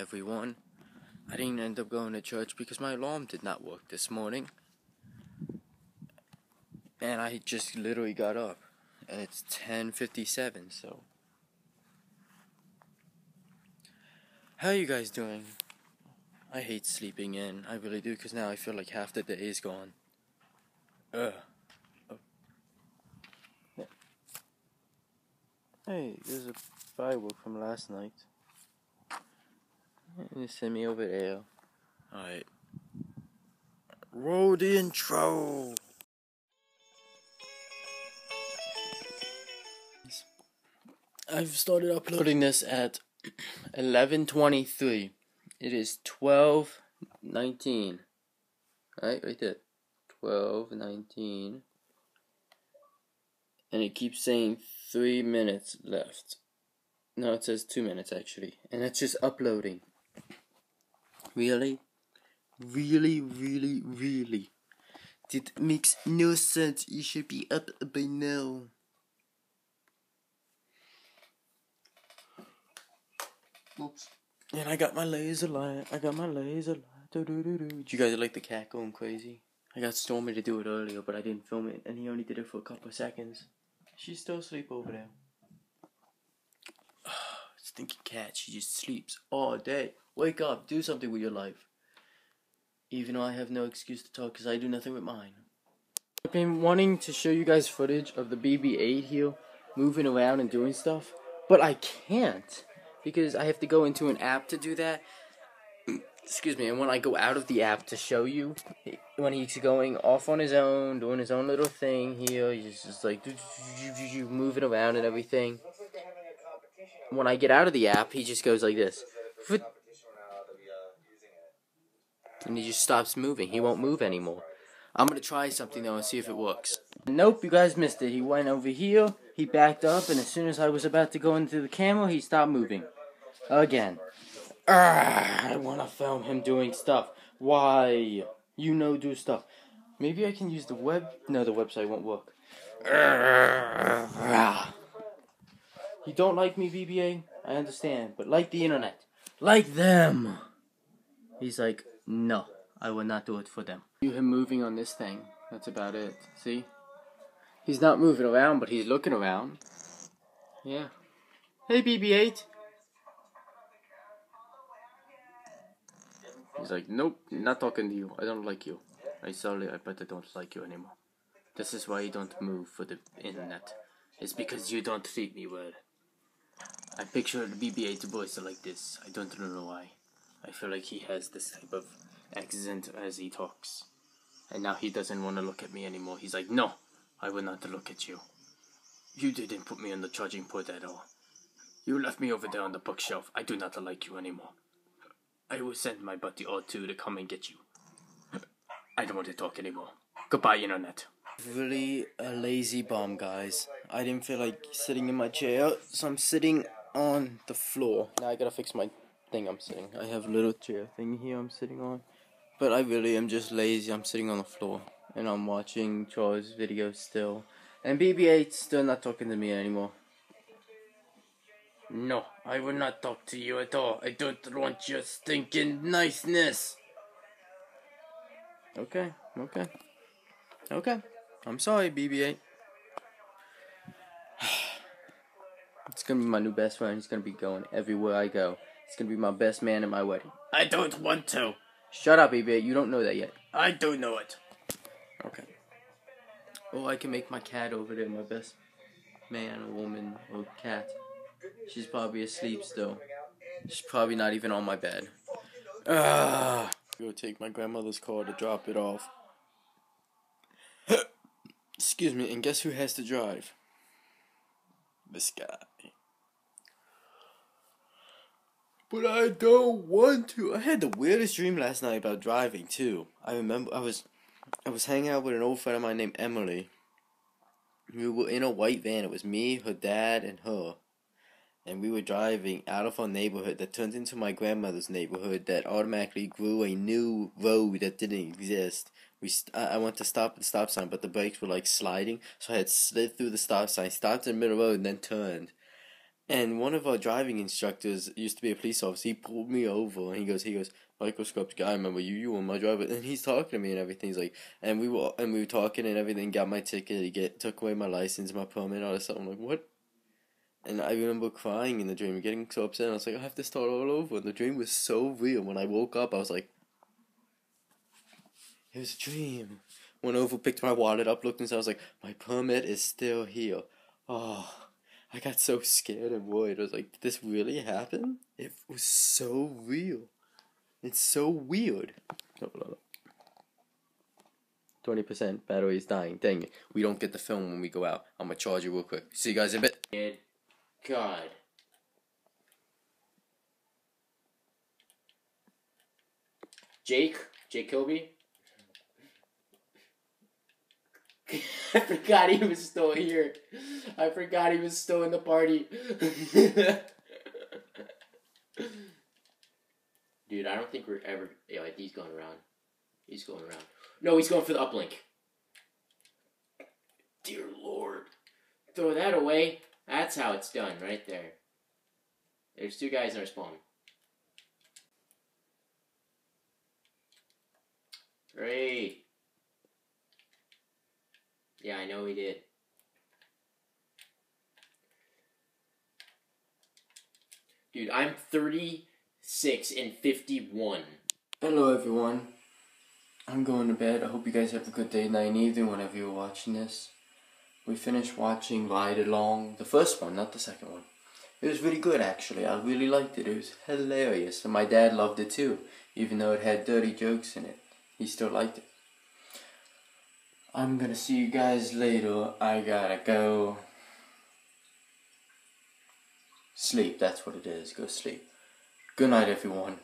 everyone. I didn't end up going to church because my alarm did not work this morning. And I just literally got up. And it's 10:57, so. How are you guys doing? I hate sleeping in. I really do, because now I feel like half the day is gone. Ugh. Oh. Yeah. Hey, there's a firework from last night. You send me over there. Alright. Roll the intro! I've started uploading this at 11:23. It is 12:19. Alright, right there. 12:19. And it keeps saying 3 minutes left. No, it says 2 minutes actually. And that's just uploading. Really? Really? It makes no sense. You should be up by now. Oops. And I got my laser light. Do you guys like the cat going crazy? I got Stormy to do it earlier, but I didn't film it, and he only did it for a couple of seconds. She's still asleep over there. Stinky cat, she just sleeps all day. Wake up, do something with your life. Even though I have no excuse to talk because I do nothing with mine. I've been wanting to show you guys footage of the BB-8 here moving around and doing stuff, but I can't because I have to go into an app to do that. Excuse me, and when I go out of the app to show you, when he's going off on his own, doing his own little thing here, he's just like moving around and everything. When I get out of the app, he just goes like this. And he just stops moving. He won't move anymore. I'm going to try something, though, and see if it works. Nope, you guys missed it. He went over here. He backed up, and as soon as I was about to go into the camera, he stopped moving. Again. I want to film him doing stuff. Why? You know, do stuff. Maybe I can use the web. No, the website won't work. You don't like me, BBA? I understand, but like the internet. Like them! He's like, no, I will not do it for them. You him moving on this thing. That's about it. See? He's not moving around, but he's looking around. Yeah. Hey, BB-8! He's like, nope, not talking to you. I don't like you. I'm sorry, but I don't like you anymore. This is why you don't move for the internet. It's because you don't treat me well. I picture the BB-8 voice like this. I don't know why. I feel like he has this type of accent as he talks. And now he doesn't want to look at me anymore. He's like, no, I will not look at you. You didn't put me on the charging port at all. You left me over there on the bookshelf. I do not like you anymore. I will send my buddy or two to come and get you. I don't want to talk anymore. Goodbye, internet. Really a lazy bum, guys. I didn't feel like sitting in my chair, so I'm sitting on the floor. Now I gotta fix my thing I'm sitting. I have a little chair thing here I'm sitting on. But I really am just lazy. I'm sitting on the floor. And I'm watching Charles' videos still. And BB-8's still not talking to me anymore. No, I will not talk to you at all. I don't want your stinking niceness. Okay. I'm sorry, BB-8. It's gonna be my new best friend. He's gonna be going everywhere I go. It's gonna be my best man at my wedding. I don't want to. Shut up, BB-8. You don't know that yet. I do know it. Okay. Oh, I can make my cat over there my best man or woman or cat. She's probably asleep still. She's probably not even on my bed. Go take my grandmother's car to drop it off. Excuse me, and guess who has to drive? This guy. But I don't want to. I had the weirdest dream last night about driving too. I remember I was hanging out with an old friend of mine named Emily. We were in a white van. It was me, her dad, and her. And we were driving out of our neighborhood that turned into my grandmother's neighborhood that automatically grew a new road that didn't exist. I went to stop at the stop sign, but the brakes were like sliding, so I had slid through the stop sign, stopped in the middle of the road, and then turned. And one of our driving instructors used to be a police officer. He pulled me over, and he goes, Michael Scrubs, guy, I remember you. You were my driver. And he's talking to me and everything. He's like, and we were talking and everything. Got my ticket. He took away my license, my permit, all that stuff. I'm like, what? And I remember crying in the dream, getting so upset. I was like, I have to start all over. And the dream was so real. When I woke up, I was like, it was a dream. Went over, picked my wallet up, looked inside. I was like, my permit is still here. Oh. I got so scared and worried. I was like, did this really happen? It was so real. It's so weird. 20% battery is dying. Dang it. We don't get the film when we go out. I'm going to charge you real quick. See you guys in a bit. God. Jake Kilby. I forgot he was still here. I forgot he was still in the party. Dude, I don't think we're ever... Yeah, he's going around. He's going around. No, he's going for the uplink. Dear Lord. Throw that away. That's how it's done, right there. There's two guys in our spawn. Great. Yeah, I know he did. Dude, I'm 36 and 51. Hello, everyone. I'm going to bed. I hope you guys have a good day, night, and evening whenever you're watching this. We finished watching Ride Along, the first one, not the second one. It was really good, actually. I really liked it. It was hilarious, and my dad loved it, too. Even though it had dirty jokes in it, he still liked it. I'm gonna see you guys later. I gotta go sleep. That's what it is. Go sleep. Good night, everyone.